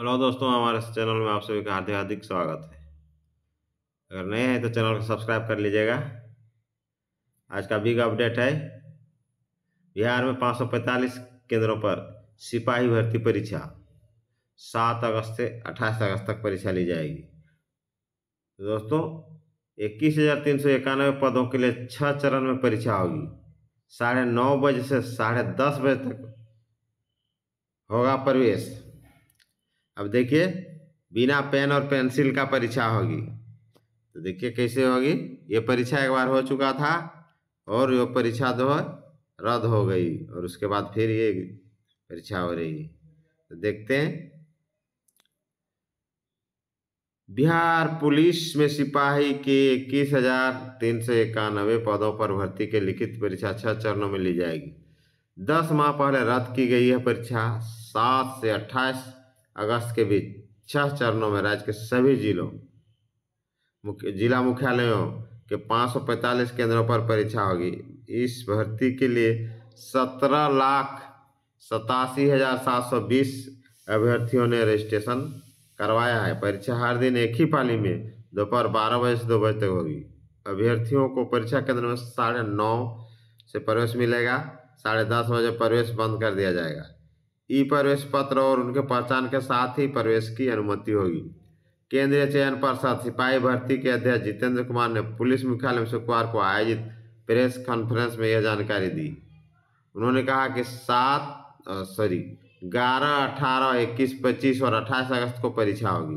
Hello दोस्तों, हमारे channel में आप सभी का हार्दिक हार्दिक स्वागत है। अगर नए हैं तो चैनल को सब्सक्राइब कर लीजिएगा। आज का बिग अपडेट है, बिहार में 545 केंद्रों पर सिपाही भर्ती परीक्षा 7 अगस्त से 28 अगस्त तक परीक्षा ली जाएगी। दोस्तों, 21,391 पदों के लिए 6 चरण में परीक्षा होगी। 9:30 बजे से 10:30 बजे तक होगा प्रवेश। अब देखिए, बिना पेन और पेंसिल का परीक्षा होगी। तो देखिए कैसे होगी। ये परीक्षा एक बार हो चुका था और ये परीक्षा जो है रद्द हो गई और उसके बाद फिर ये परीक्षा हो रही है। तो देखते हैं। बिहार पुलिस में सिपाही के 21,391 पदों पर भर्ती के लिखित परीक्षा 6 चरणों में ली जाएगी। 10 माह पहले रद्द की गई है परीक्षा। 7 से 28 अगस्त के बीच 6 चरणों में राज्य के सभी जिला मुख्यालयों के 545 केंद्रों पर परीक्षा होगी। इस भर्ती के लिए 17,87,720 अभ्यर्थियों ने रजिस्ट्रेशन करवाया है। परीक्षा हर दिन एक ही पाली में दोपहर 12 बजे से 2 बजे तक होगी। अभ्यर्थियों को परीक्षा केंद्र में 9:30 से प्रवेश मिलेगा। 10:30 बजे प्रवेश बंद कर दिया जाएगा। ई प्रवेश पत्र और उनके पहचान के साथ ही प्रवेश की अनुमति होगी। केंद्रीय चयन पर्षद सिपाही भर्ती के अध्यक्ष जितेंद्र कुमार ने पुलिस मुख्यालय में शुक्रवार को आयोजित प्रेस कॉन्फ्रेंस में यह जानकारी दी। उन्होंने कहा कि 11, 18, 21, 25 और 28 अगस्त को परीक्षा होगी।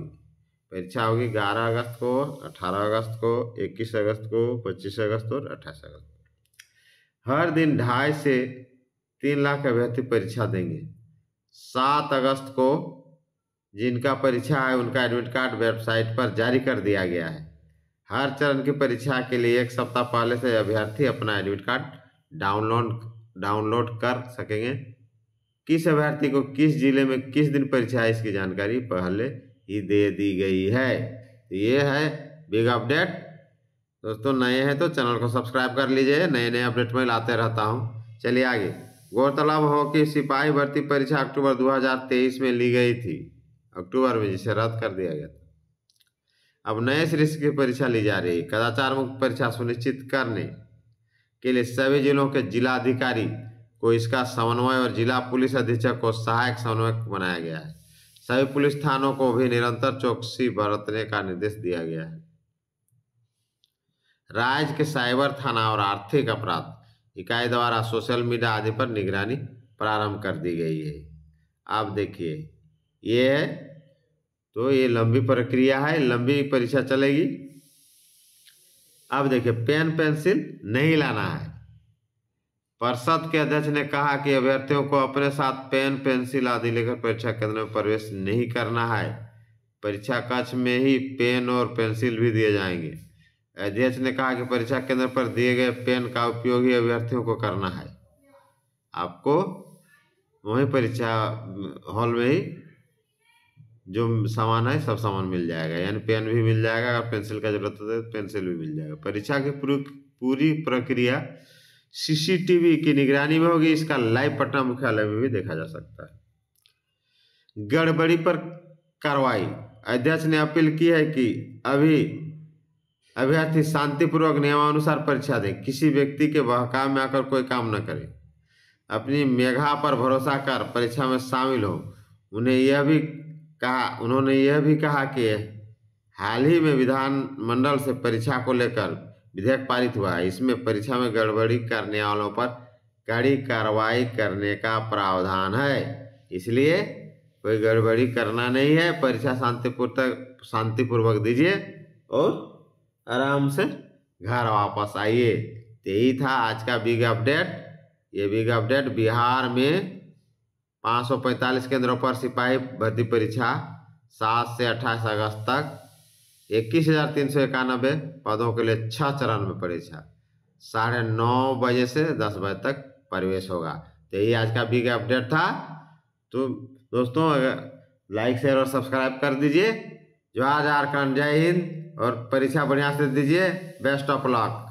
11 अगस्त को, 18 अगस्त को, 21 अगस्त को, 25 अगस्त और 28 अगस्त को। हर दिन 2.5 से 3 लाख अभ्यर्थी परीक्षा देंगे। 7 अगस्त को जिनका परीक्षा है उनका एडमिट कार्ड वेबसाइट पर जारी कर दिया गया है। हर चरण की परीक्षा के लिए 1 सप्ताह पहले से अभ्यर्थी अपना एडमिट कार्ड डाउनलोड कर सकेंगे। किस अभ्यर्थी को किस जिले में किस दिन परीक्षा है इसकी जानकारी पहले ही दे दी गई है। तो ये है बिग अपडेट। दोस्तों, नए हैं तो चैनल को सब्सक्राइब कर लीजिए। नए अपडेट में लाते रहता हूँ। चलिए आगे। गौरतलब हो कि सिपाही भर्ती परीक्षा अक्टूबर 2023 में ली गई थी, अक्टूबर में, जिसे रद्द कर दिया गया था। अब नए सिरे की परीक्षा ली जा रही है। कदाचार मुक्त परीक्षा सुनिश्चित करने के लिए सभी जिलों के जिलाधिकारी को इसका समन्वय और जिला पुलिस अधीक्षक को सहायक समन्वयक बनाया गया है। सभी पुलिस थानों को भी निरंतर चौकसी बरतने का निर्देश दिया गया है। राज्य के साइबर थाना और आर्थिक अपराध इकाई द्वारा सोशल मीडिया आदि पर निगरानी प्रारंभ कर दी गई है। आप देखिए, ये है तो ये लंबी प्रक्रिया है, लंबी परीक्षा चलेगी। अब देखिए, पेन पेंसिल नहीं लाना है। पर्षद के अध्यक्ष ने कहा कि अभ्यर्थियों को अपने साथ पेन पेंसिल आदि लेकर परीक्षा केंद्र में प्रवेश नहीं करना है। परीक्षा कक्ष में ही पेन और पेंसिल भी दिए जाएंगे। अध्यक्ष ने कहा कि परीक्षा केंद्र पर दिए गए पेन का उपयोग ही अभ्यर्थियों को करना है। आपको वहीं परीक्षा हॉल में ही जो सामान है सब सामान मिल जाएगा, यानी पेन भी मिल जाएगा, अगर पेंसिल का जरूरत है तो पेंसिल भी मिल जाएगा। परीक्षा की पूरी प्रक्रिया सीसीटीवी की निगरानी में होगी। इसका लाइव पटना मुख्यालय में भी देखा जा सकता है। गड़बड़ी पर कार्रवाई। अध्यक्ष ने अपील की है कि अभ्यर्थी शांतिपूर्वक नियमानुसार परीक्षा दें, किसी व्यक्ति के बहकावे में आकर कोई काम न करें, अपनी मेधा पर भरोसा कर परीक्षा में शामिल हो। उन्होंने यह भी कहा कि हाल ही में विधानमंडल से परीक्षा को लेकर विधेयक पारित हुआ है। इसमें परीक्षा में गड़बड़ी करने वालों पर कड़ी कार्रवाई करने का प्रावधान है, इसलिए कोई गड़बड़ी करना नहीं है। परीक्षा शांतिपूर्वक दीजिए और आराम से घर वापस आइए। यही था आज का बिग अपडेट। ये बिग अपडेट, बिहार में 545 केंद्रों पर सिपाही भर्ती परीक्षा 7 से 28 अगस्त तक 21,391 पदों के लिए 6 चरण में परीक्षा 9:30 बजे से 10 बजे तक प्रवेश होगा। तो यही आज का बिग अपडेट था। तो दोस्तों, अगर लाइक, शेयर और सब्सक्राइब कर दीजिए। जोहार झारखंड, जय हिंद और परीक्षा बढ़िया से दीजिए। Best of luck.